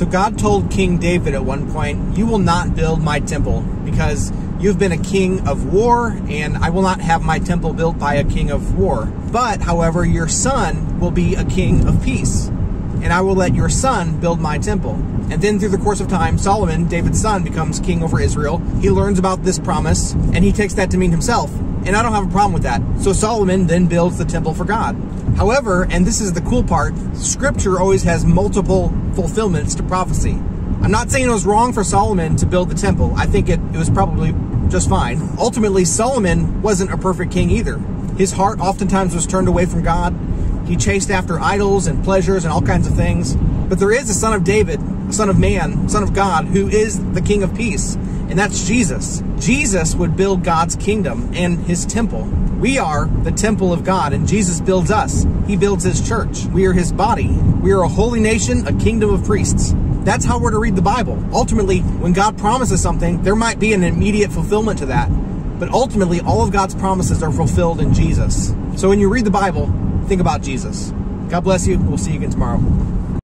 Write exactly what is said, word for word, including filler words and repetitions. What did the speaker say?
So God told King David at one point, "You will not build my temple because you've been a king of war, and I will not have my temple built by a king of war. But, however, your son will be a king of peace, and I will let your son build my temple." And then through the course of time, Solomon, David's son, becomes king over Israel. He learns about this promise, and he takes that to mean himself. And I don't have a problem with that. So Solomon then builds the temple for God. However, and this is the cool part, Scripture always has multiple fulfillments to prophecy. I'm not saying it was wrong for Solomon to build the temple. I think it, it was probably just fine. Ultimately, Solomon wasn't a perfect king either. His heart oftentimes was turned away from God. He chased after idols and pleasures and all kinds of things. But there is a son of David, a son of man, son of God, who is the King of Peace, and that's Jesus. Jesus would build God's kingdom and his temple. We are the temple of God, and Jesus builds us. He builds his church. We are his body. We are a holy nation, a kingdom of priests. That's how we're to read the Bible. Ultimately, when God promises something, there might be an immediate fulfillment to that. But ultimately, all of God's promises are fulfilled in Jesus. So when you read the Bible, think about Jesus. God bless you. We'll see you again tomorrow.